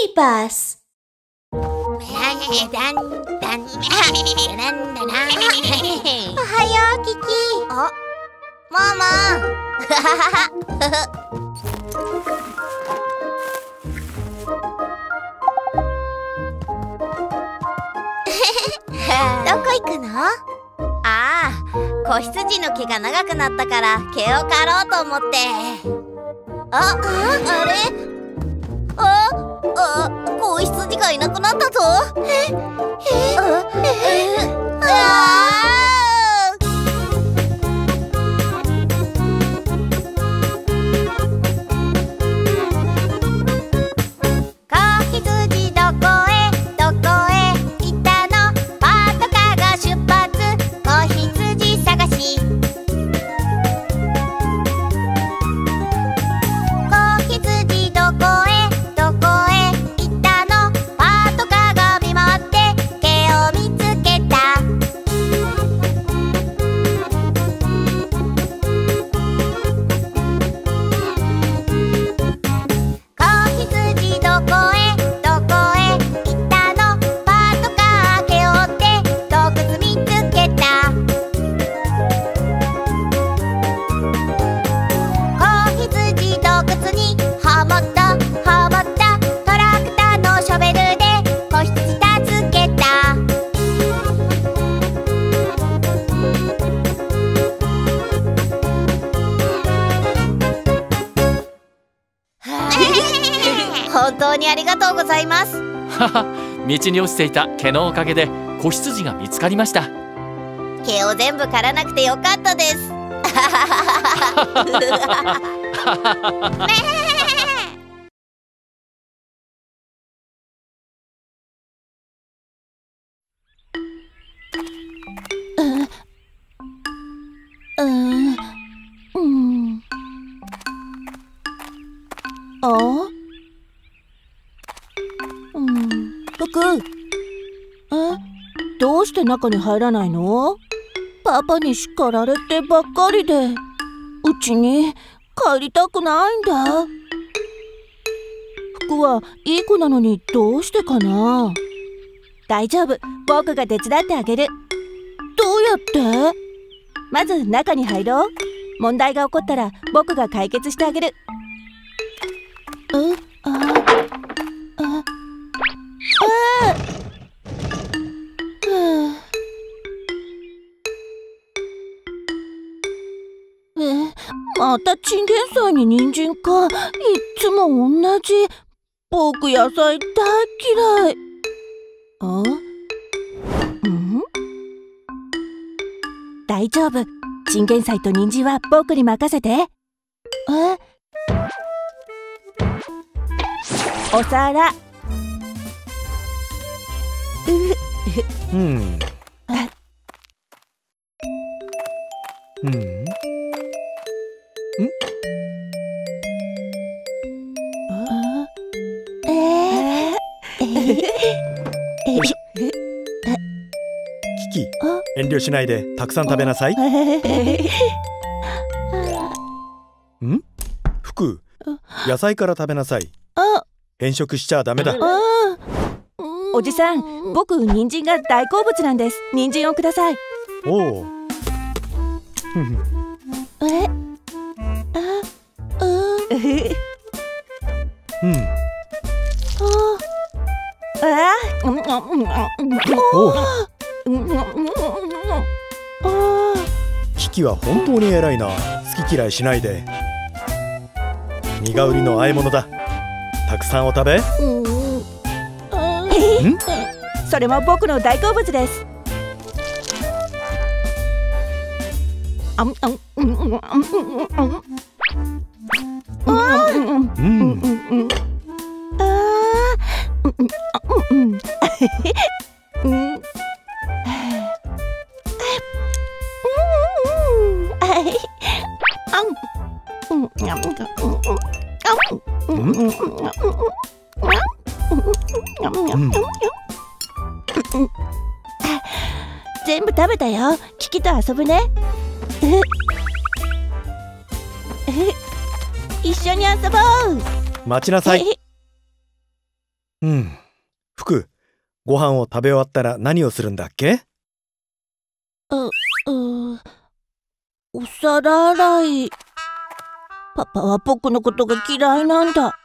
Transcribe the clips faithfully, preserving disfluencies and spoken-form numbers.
ミニバス。おはよう、キキ。あ、ママ。どこ行くの？ああ、子羊の毛が長くなったから毛を刈ろうと思って。あ、あれ？あ、あ、子羊がいなくなったぞ。え、え、え、え、ああ。ありがとうございます。はは、道に落ちていた毛のおかげで子羊が見つかりました。毛を全部刈らなくてよかったです。ねえ。うん、うん、ああ。え、どうして中に入らないの？パパに叱られてばっかりで、うちに帰りたくないんだ。服はいい子なのにどうしてかな？大丈夫、僕が手伝ってあげる。どうやって？まず中に入ろう。問題が起こったら僕が解決してあげる。え、またチンゲン菜に人参か。いつも同じ。僕野菜大嫌い。あ、うん、大丈夫、チンゲン菜と人参は僕に任せて。え、お皿。うん、うん、ん？えええ、キキ、遠慮しないでたくさん食べなさい。ん？服、野菜から食べなさい。変色しちゃダメだ。おじさん、僕人参が大好物なんです。人参をください。おお。え？うん。ああ、うん、おお。キキは本当に偉いな。好き嫌いしないで。身が売りのあえ物だ。たくさんお食べ。うん。それも僕の大好物です。あんあんうんうんうんうん。全部食べたよ。キキと遊ぶね。一緒に遊ぼう。待ちなさい。うん。福、ご飯を食べ終わったら何をするんだっけ？う、うん。お皿洗い。パパは僕のことが嫌いなんだ。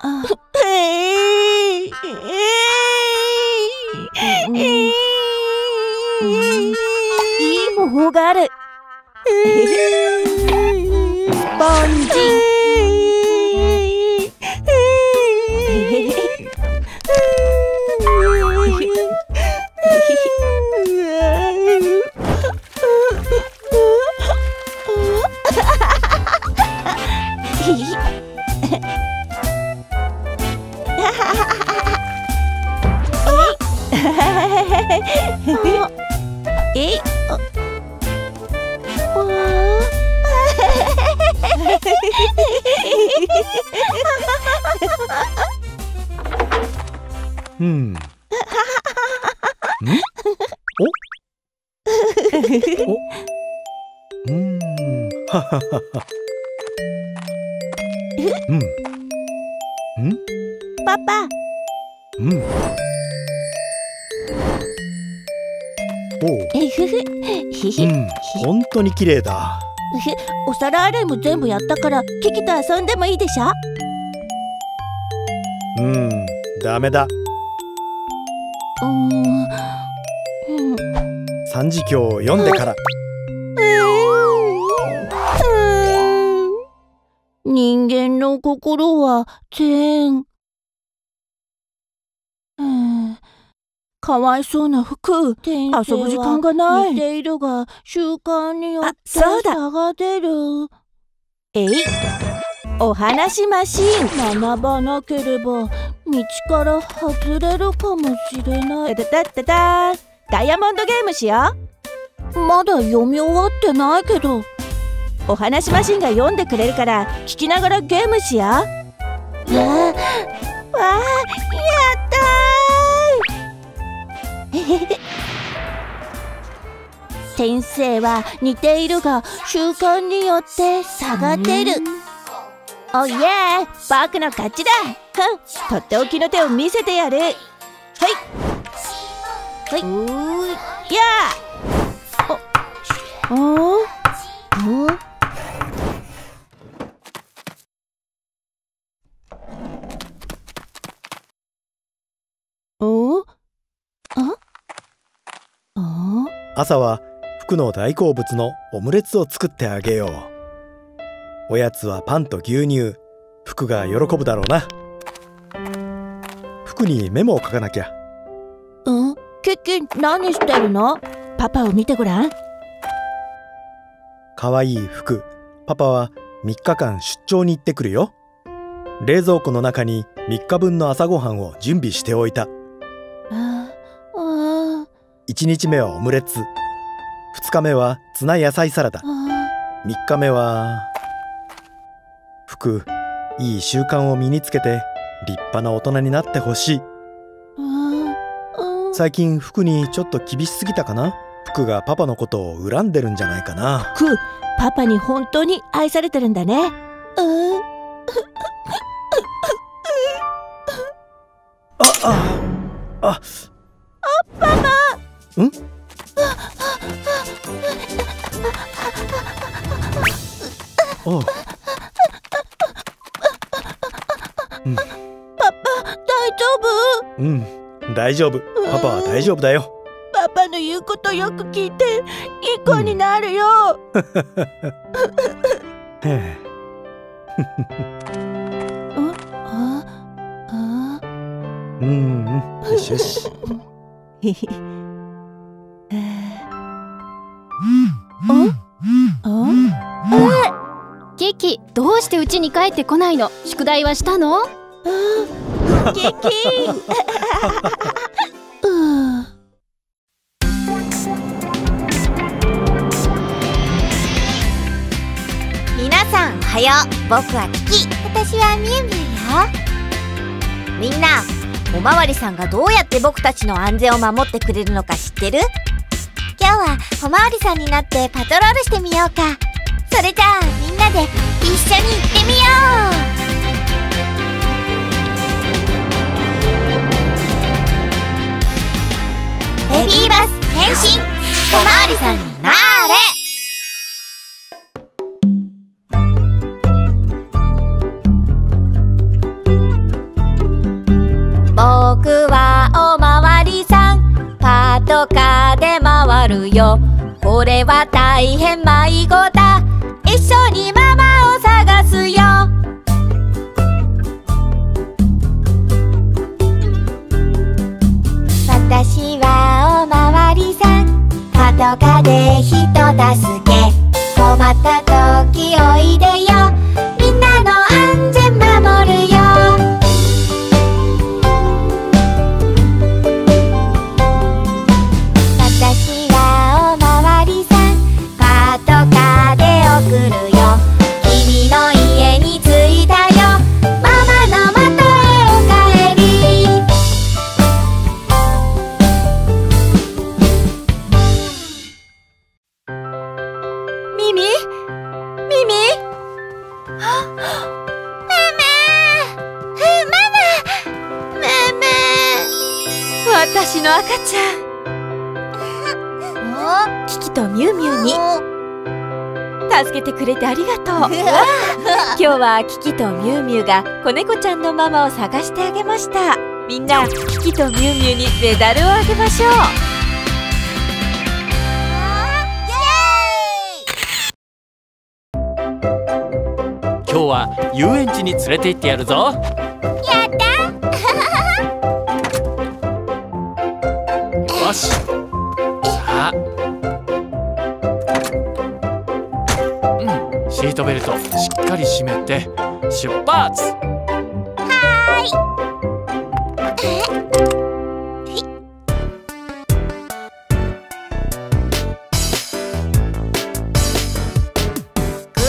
あえー、えーうん、いい方法がある。凡人。えあうん。お？お？うん。はははは。うん。うん？パパ。うん。うん、本当に綺麗だ。お皿洗いも全部やったからキキと遊んでもいいでしょ？うん、ダメだ。うん、三字経を読んでから。人間の心は善。かわいそうな服。遊ぶ時間がない。似ているが習慣によって差が出る。えい。お話マシーン。学ばなければ道から外れるかもしれない。たたたたー。ダイヤモンドゲームしよう。まだ読み終わってないけど。お話マシーンが読んでくれるから聞きながらゲームしよう。わあ、わあ、やったー。先生は似ているが習慣によって差が出る。おいえ、僕の勝ちだ。とっておきの手を見せてやる。はいはい、やあおおお朝は福の大好物のオムレツを作ってあげよう。おやつはパンと牛乳。福が喜ぶだろうな。福にメモを書かなきゃ。うん？キキ、何してるの？パパを見てごらん。かわいい福、パパはみっかかん出張に行ってくるよ。冷蔵庫の中にみっかぶんの朝ごはんを準備しておいた。いちにちめはオムレツ、ふつかめはツナ野菜サラダ、みっかめは福、いい習慣を身につけて立派な大人になってほしい。最近福にちょっと厳しすぎたかな。福がパパのことを恨んでるんじゃないかな。福、パパに本当に愛されてるんだね。うん。ああああパパ。ん？おう。うん。パパ、大丈夫？うん、大丈夫。パパは大丈夫だよ。パパの言うことよく聞いて、いい子になるよ。うんうん、よしよし。へへ。キキ、どうしてうちに帰ってこないの？宿題はしたの？キキ皆さん、おはよう。僕はキキ。私はみゆみゆよ。みんな、おまわりさんがどうやって僕たちの安全を守ってくれるのか知ってる？今日はおまわりさんになってパトロールしてみようか。それじゃあみんなで一緒に行ってみよう。身おまわりさんになーれ。僕はおまわりさん、パトカーで回るよ。これは大変迷子だ、一緒にママを探すよ。私はおまわりさん、パトカーで人助け。困った時おいでよ、みんなの安全守るよ。私はおまわりさん、パトカーで送るよ。君の家に着いたよ、ママの元へお帰り。ミミミミあっママママママ、私の赤ちゃん。キキとミュウミュウに助けてくれてありがとう。今日はキキとミュウミュウが子猫ちゃんのママを探してあげました。みんなキキとミュウミュウにメダルをあげましょう。今日は遊園地に連れて行ってやるぞ。やったよしさあ、シートベルトしっかり締めて出発。はーい車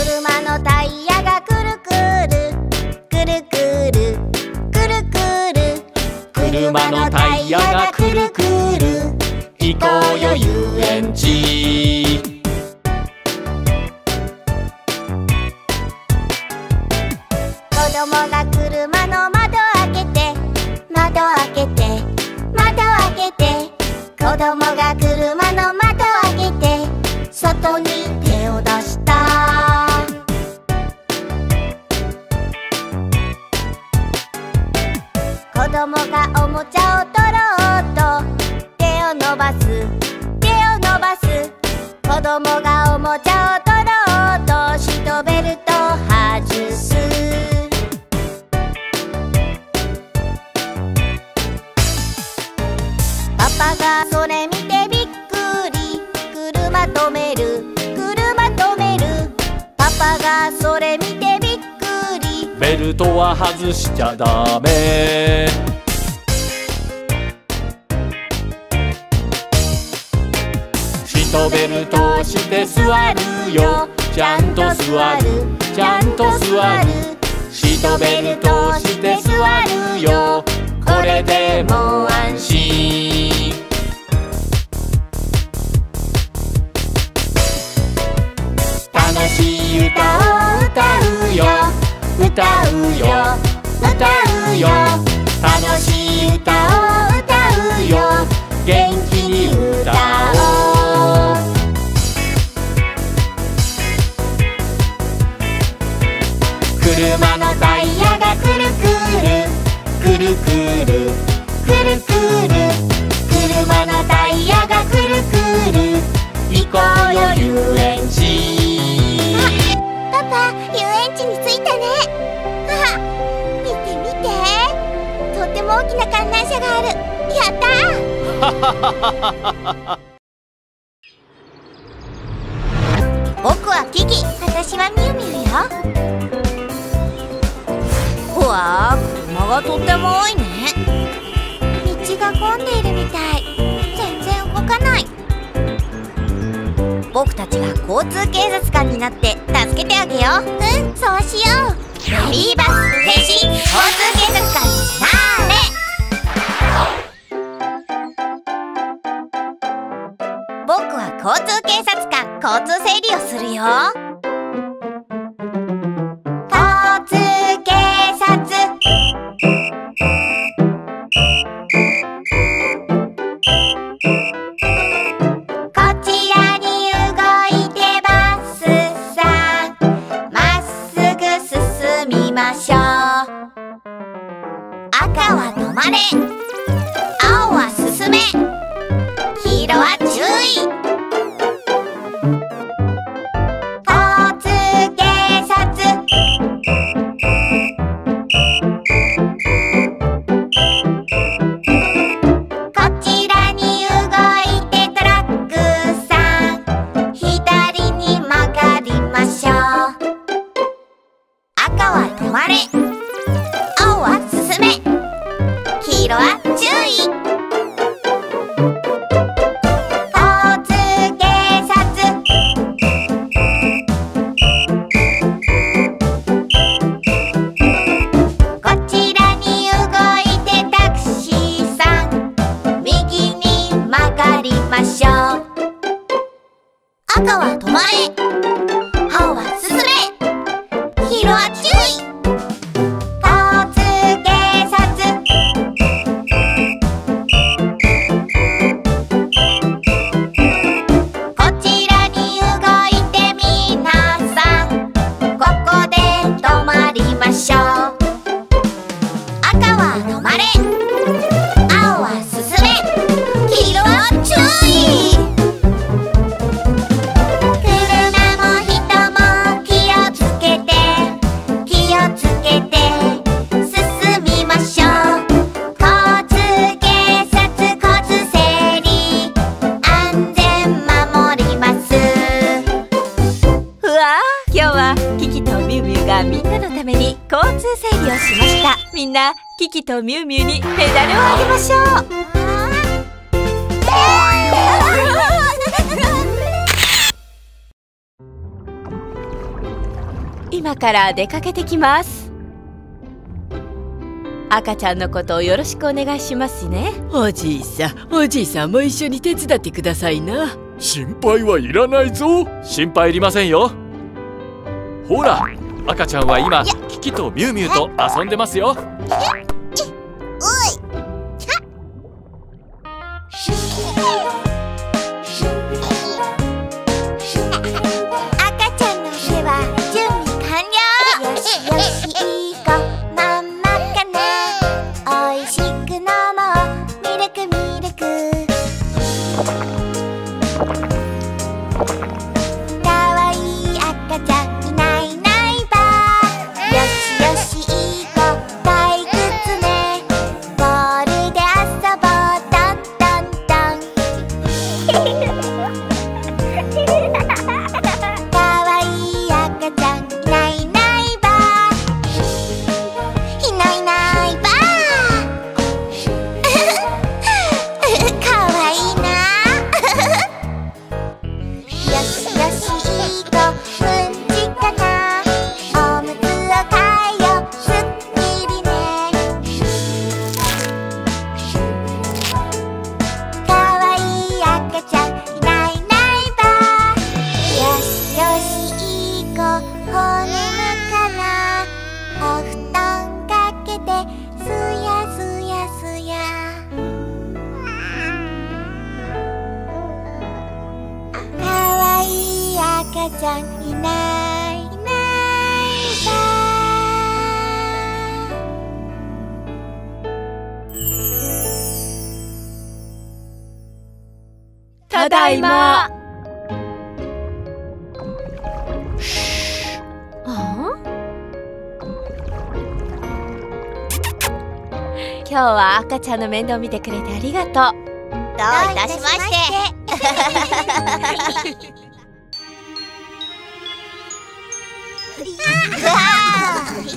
のタイヤがくるくるくるくるくるくる、車のタイヤがくるくる行こうよ遊園地。子供が車の窓開けて窓開けて窓開けて、子供が車の窓開けて外に手を出した。子供がおもちゃを取ろうと手を伸ばす手を伸ばす、子供がおもちゃを取ろうとシートベルトを外す。パパがそれ見てびっくり、車止める車止める、パパがそれ見てびっくり、ベルトは外しちゃダメ。シートベルトして座るよ、ちゃんと座るちゃんと座る、シートベルトして座るよ、これでも安心。楽しい歌を歌うよ歌うよ歌うよ、楽しい歌を歌うよ元気に歌おう。車のタイヤがくるくるくるくるくるくる、車のタイヤがくるくる行こうよ遊園地。パパ、遊園地に着いたね。はは、見て見て、とっても大きな観覧車がある。やったー僕はキキ、私はミュウミュウよ。うわー、車がとっても多いね。道が混んでいるみたい、全然動かない。僕たちが交通警察官になって助けてあげよう。うん、そうしよう。ラリーバス変身、交通警察官になーれ。僕は交通警察官、交通整理をするよ。交通警察は止まれ、青は進め、黄色は注意。交通警察、こちらに動いてトラックさん、左に曲がりましょう。赤は止まれ、黄色は注意。交通警察、こちらに動いてタクシーさん、右に曲がりましょう。赤は止まれ、青は進め、黄色は注意。みんなのために交通整理をしました。みんなキキとミュウミュウにペダルをあげましょう。今から出かけてきます。赤ちゃんのことをよろしくお願いしますね。おじいさん、おじいさんも一緒に手伝ってくださいな。心配はいらないぞ。心配いりませんよ。ほら、赤ちゃんは今キキとミュウミュウと遊んでますよ。赤ちゃんいないいないばー。ただいま。今日は赤ちゃんの面倒を見てくれてありがとう。どういたしまして。わあ、僕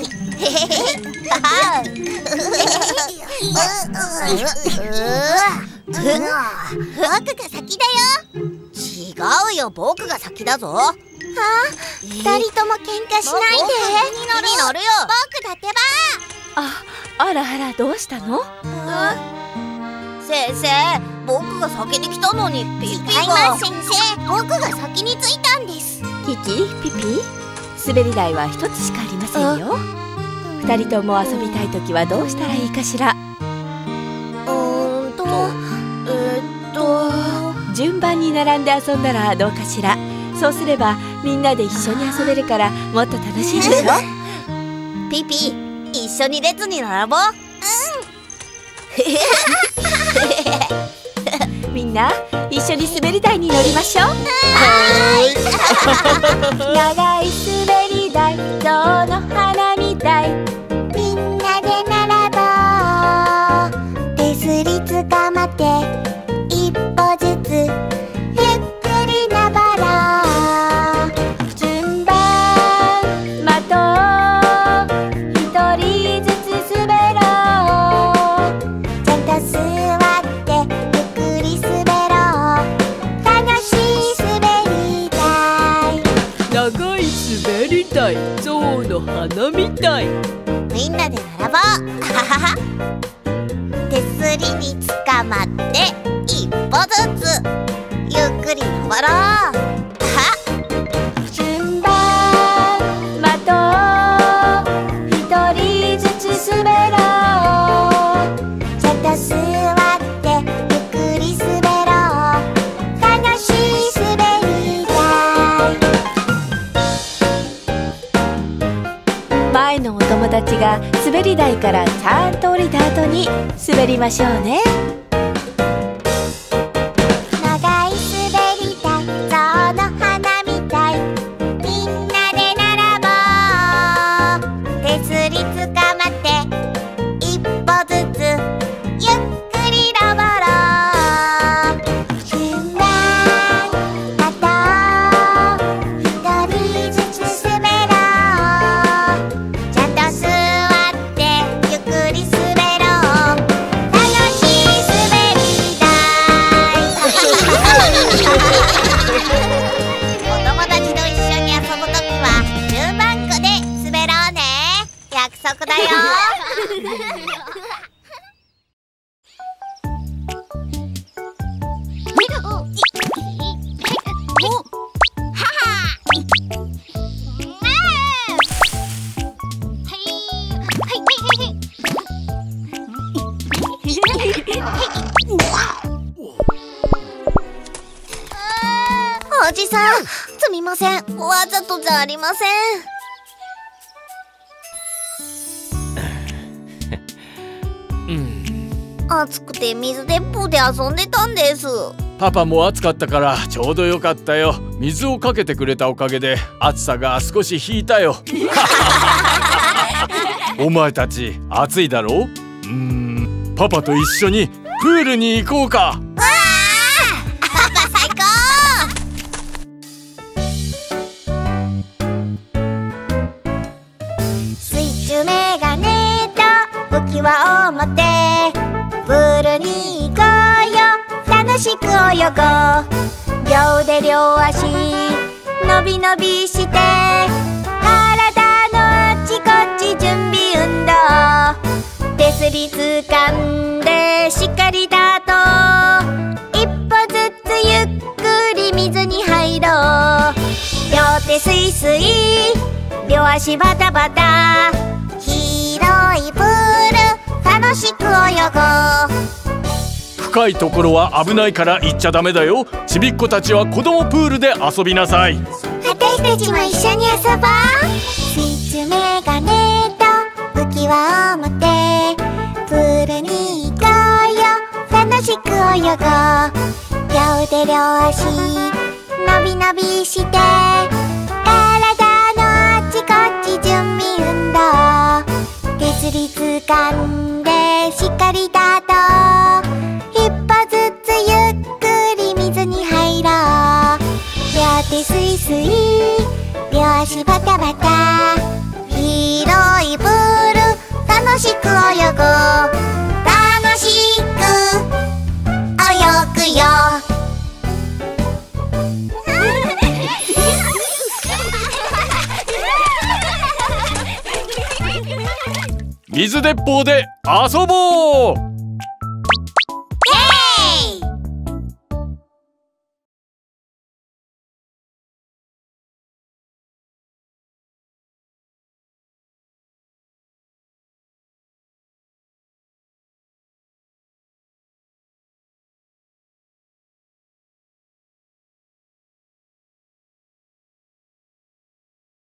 が先だよ。違うよ、僕が先だぞ。あ、二人とも喧嘩しないで。気になるよ。僕だってば。あ、あらあら、どうしたの？先生、僕が先に来たのにピピが。違います先生、僕が先に着いたんです。キキ、ピピ。滑り台は一つしかありませんよ。二人とも遊びたいときはどうしたらいいかしら。うんと、えっと、順番に並んで遊んだらどうかしら。そうすればみんなで一緒に遊べるからもっと楽しいでしょ。ピピ、一緒に列に並ぼう。うん。みんな一緒に滑り台に乗りましょう。長い滑り台、象の花みたい。みんなで並ぼう。手すりつかまって一歩ずつゆっくりなばらう。順番まとう。ひとりずつ滑ろう。ちゃんとす象の花みたい。みんなで並ぼう。手すりにつかまって一歩ずつゆっくり登ろう。順番まとう。ひとりずつ滑ろう。ちょっと座ってゆっくり滑ろう。楽しい滑り台。前のお友達が滑り台からちゃんと降りた後に滑りましょうね。長い滑り台、象の花みたい。みんなで並ぼう。手すりつかまって一歩ずつゆっくり登ろう。順番まとう。ひとりずつ滑ろう。おじさん、すみません。わざとじゃありません。暑くて水鉄砲で遊んでたんです。パパも暑かったからちょうどよかったよ。水をかけてくれたおかげで暑さが少し引いたよ。お前たち暑いだろう。うーん、パパと一緒にプールに行こうか。わー、パパ最高。水中メガネと浮き輪を持ってプールに行こうよ。楽しく泳ごう。両腕両足のびのびして、体のあちこち準備運動。手すりつかんでしっかりだと、一歩ずつゆっくり水に入ろう。両手すいすい、両足バタバタ、広いプール楽しく泳ごう。深いところは危ないから行っちゃダメだよ。ちびっ子たちは子供プールで遊びなさい。私たちも一緒に遊ぼう。水中メガネと浮き輪を持ってプールに行こうよ。楽しく泳ごう。両腕両足のびのびして、体のあちこち準備運動。手すりつかんでしっかりだと、一歩ずつゆっくり水に入ろう。両手すいすい、両足バタバタ、広いプール楽しく泳ごう。楽しく泳ぐよ。水鉄砲で遊ぼう。